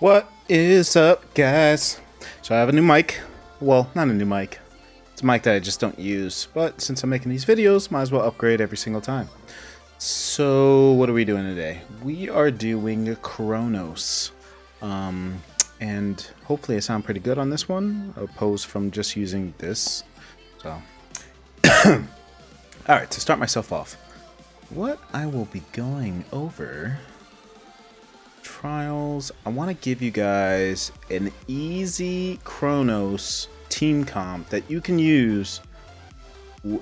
What is up, guys? So I have a new mic. Well, not a new mic. It's a mic that I just don't use. But since I'm making these videos, might as well upgrade every single time. So what are we doing today? We are doing Kronos. And hopefully I sound pretty good on this one, opposed from just using this. So, alright, to start myself off, what I will be going over... Trials. I want to give you guys an easy Kronos team comp that you can use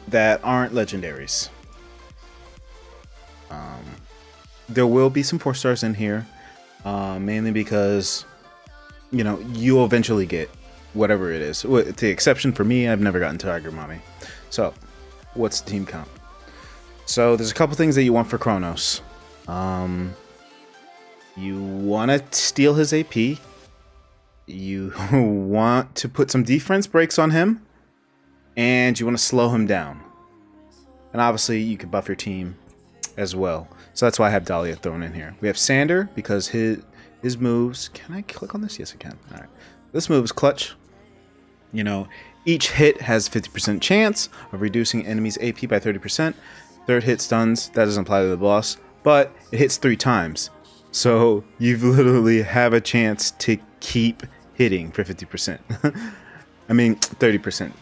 that aren't legendaries. There will be some 4-stars in here, mainly because, you know, you'll eventually get whatever it is. With the exception for me, I've never gotten Tiger Mommy. So, what's the team comp? So, there's a couple things that you want for Kronos. You want to steal his AP. You want to put some defense breaks on him. And you want to slow him down. And obviously, you can buff your team as well. So that's why I have Dahlia thrown in here. We have Sander because his moves... Can I click on this? Yes, I can. All right. This move is clutch. You know, each hit has 50% chance of reducing enemies' AP by 30%. Third hit stuns. That doesn't apply to the boss. But it hits 3 times. So you literally have a chance to keep hitting for 50%. I mean, 30%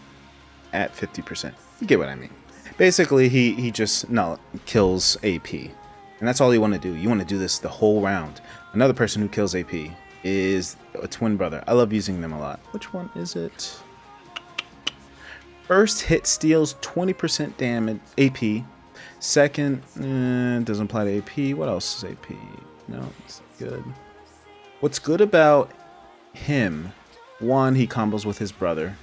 at 50%. You get what I mean. Basically, he just kills AP. And that's all you want to do. You want to do this the whole round. Another person who kills AP is a twin brother. I love using them a lot. Which one is it? First hit steals 20% damage AP. Second, doesn't apply to AP. What else is AP? No, it's good. What's good about him, one, he combos with his brother,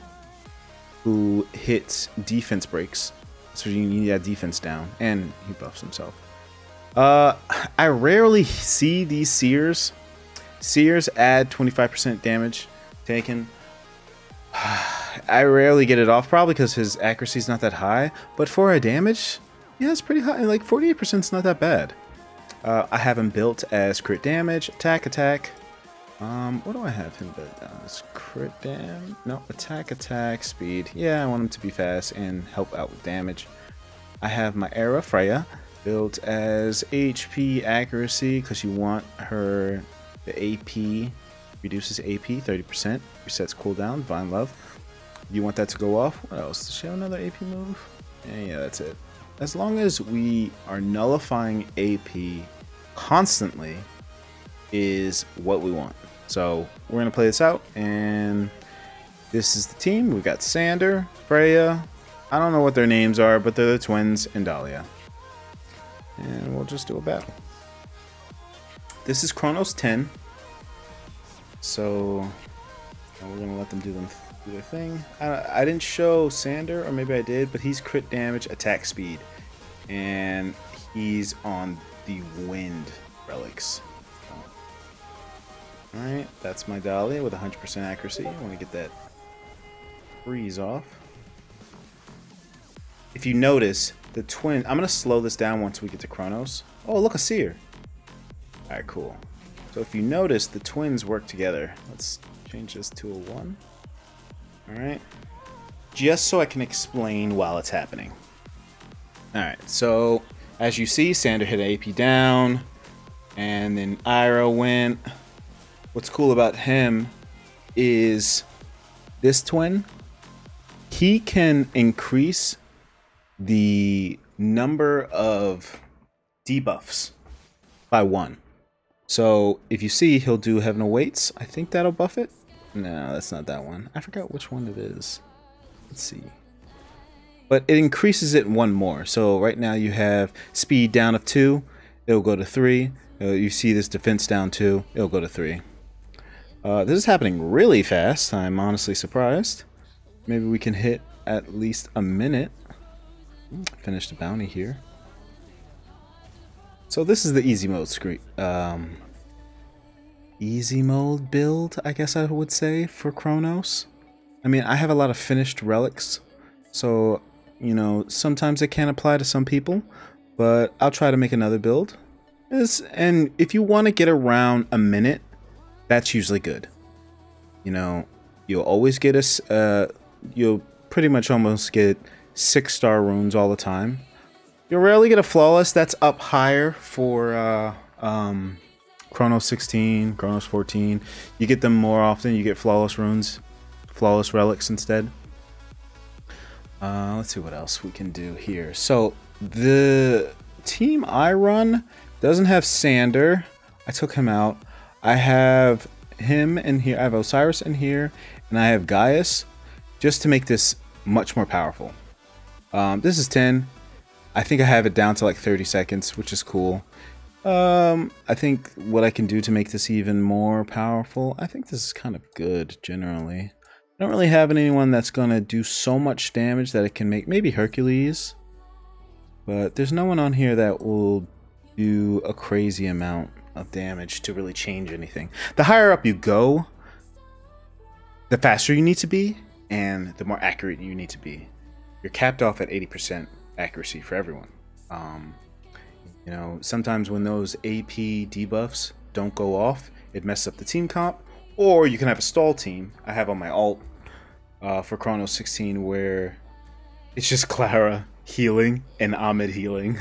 who hits defense breaks. So you need that defense down, and he buffs himself. I rarely see these seers. Seers add 25% damage taken. I rarely get it off, probably because his accuracy is not that high. But for our damage, yeah, it's pretty high. Like 48% is not that bad. I have him built as crit damage, attack. What do I have him built as? Crit damage? No, attack, speed. Yeah, I want him to be fast and help out with damage. I have my Aera, Freya, built as HP accuracy because you want her, the AP, reduces AP 30%, resets cooldown, Vine Love. You want that to go off. What else? Does she have another AP move? Yeah, that's it. As long as we are nullifying AP constantly is what we want. So we're going to play this out, and this is the team. We've got Sander, Freya, I don't know what their names are, but they're the twins, and Dahlia. And we'll just do a battle. This is Kronos 10. So we're going to let them do their thing. I didn't show Sander, or maybe I did, but he's crit damage, attack speed, and he's on the wind relics. All right, that's my Dahlia with 100% accuracy. I want to get that freeze off. If you notice, the twin. I'm gonna slow this down once we get to Kronos. Oh, look, a seer. All right, cool. So if you notice, the twins work together. Let's change this to a 1. Alright, just so I can explain while it's happening. Alright, so as you see, Sander hit AP down, and then Aera went. What's cool about him is this twin, he can increase the number of debuffs by 1. So if you see, he'll do Heaven Awaits. I think that'll buff it. No, that's not that one. I forgot which one it is. Let's see. But it increases it 1 more. So right now you have speed down of 2. It'll go to 3. You see this defense down 2. It'll go to 3. This is happening really fast. I'm honestly surprised. Maybe we can hit at least a minute. Finish the bounty here. So this is the easy mode screen. Easy mode build, I guess I would say, for Kronos. I mean, I have a lot of finished relics, so, you know, sometimes it can apply to some people, but I'll try to make another build. And if you want to get around a minute, that's usually good. You know, you'll always get us, you'll pretty much almost get 6-star runes all the time. You'll rarely get a flawless. That's up higher for Kronos 16, Kronos 14. You get them more often. You get flawless runes, flawless relics instead. Let's see what else we can do here. So the team I run doesn't have Sander. I took him out. I have him in here. I have Osiris in here, and I have Gaius, just to make this much more powerful. This is 10. I think I have it down to like 30 seconds, which is cool. I think what I can do to make this even more powerful, I think this is kind of good generally. I don't really have anyone that's gonna do so much damage that it can make, maybe Hercules, but there's no one on here that will do a crazy amount of damage to really change anything. The higher up you go, the faster you need to be and the more accurate you need to be. You're capped off at 80% accuracy for everyone. You know, sometimes when those AP debuffs don't go off, it messes up the team comp, or you can have a stall team. I have on my alt for Kronos 16 where it's just Clara healing and Ahmed healing,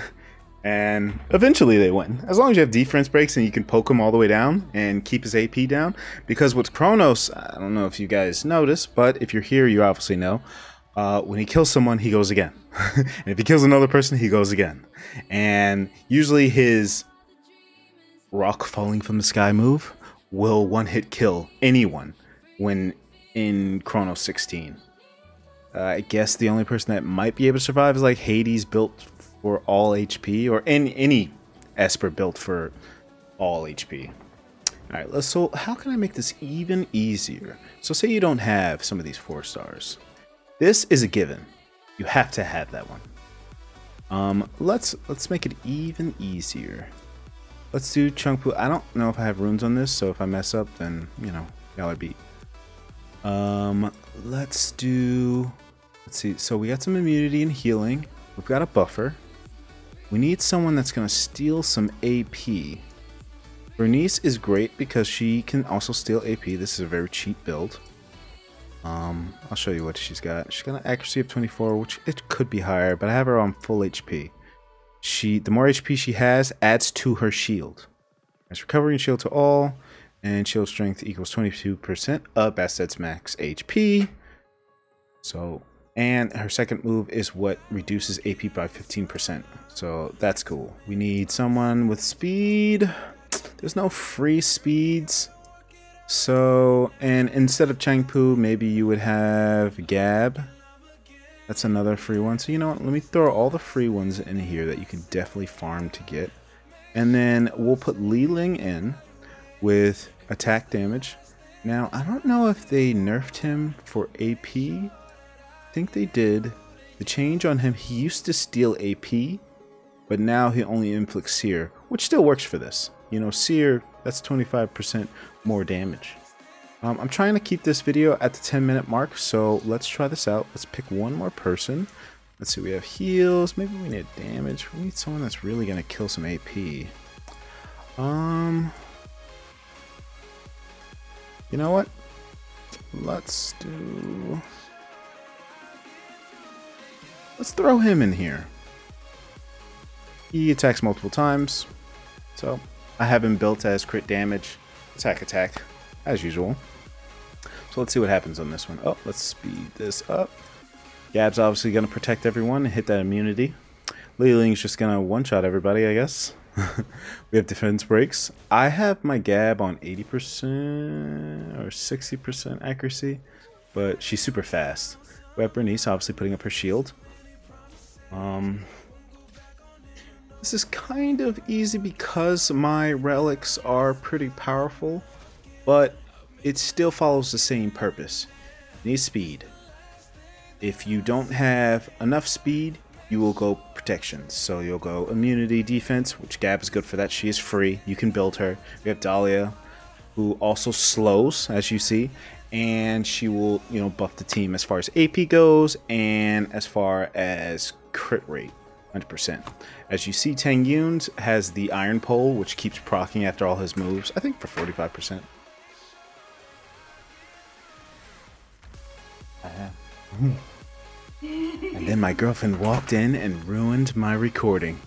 and eventually they win. As long as you have defense breaks and you can poke him all the way down and keep his AP down. Because with Kronos, I don't know if you guys notice, but if you're here, you obviously know. When he kills someone, he goes again. And if he kills another person, he goes again. And usually his rock falling from the sky move will one-hit kill anyone when in Kronos 16. I guess the only person that might be able to survive is like Hades built for all HP, or any Esper built for all HP. All right, so how can I make this even easier? So say you don't have some of these 4-stars. This is a given. You have to have that one. Let's make it even easier. Let's do Chang Pu. I don't know if I have runes on this, so if I mess up, then you know y'all are beat. Let's see. So we got some immunity and healing. We've got a buffer. We need someone that's gonna steal some AP. Bernice is great because she can also steal AP. This is a very cheap build. I'll show you what she's got. She's got an accuracy of 24, which it could be higher, but I have her on full HP. The more HP she has adds to her shield. That's recovery and shield to all, and shield strength equals 22% up as that's max HP. So, and her second move is what reduces AP by 15%. So that's cool. We need someone with speed. There's no free speeds. So, and instead of Chang Pu, maybe you would have Gab. That's another free one. So, you know what? Let me throw all the free ones in here that you can definitely farm to get. And then we'll put Li Ling in with attack damage. Now, I don't know if they nerfed him for AP. I think they did. The change on him, he used to steal AP, but now he only inflicts Seer, which still works for this. You know, Seer, that's 25% more damage. I'm trying to keep this video at the 10-minute mark, so let's try this out. Let's pick one more person. Let's see, we have heals. Maybe we need damage. We need someone that's really gonna kill some AP. You know what? Let's do... let's throw him in here. He attacks multiple times, so I have him built as crit damage, attack, as usual. So let's see what happens on this one. Oh, let's speed this up. Gab's obviously going to protect everyone and hit that immunity. Li Ling's just going to one-shot everybody, I guess. We have defense breaks. I have my Gab on 80% or 60% accuracy, but she's super fast. We have Bernice obviously putting up her shield. This is kind of easy because my relics are pretty powerful, but it still follows the same purpose. You need speed. If you don't have enough speed, you will go protection. So you'll go immunity, defense, which Gab is good for that. She is free. You can build her. We have Dahlia, who also slows, as you see, and she will, you know, buff the team as far as AP goes and as far as crit rate. 100%. As you see, Tang Yun has the iron pole, which keeps proccing after all his moves, I think for 45%. And then my girlfriend walked in and ruined my recording.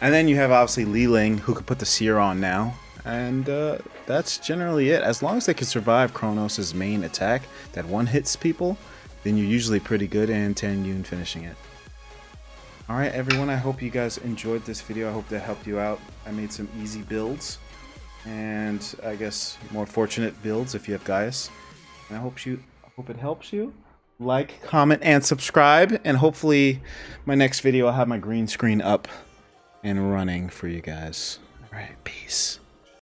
And then you have obviously Li Ling, who could put the seer on now. And that's generally it. As long as they can survive Kronos' main attack that one-hits people, then you're usually pretty good, and Tang Yun finishing it. Alright everyone, I hope you guys enjoyed this video. I hope that helped you out. I made some easy builds, and I guess more fortunate builds if you have Gaius. And I hope it helps you. Like, comment, and subscribe, and hopefully my next video I'll have my green screen up and running for you guys. Alright, peace.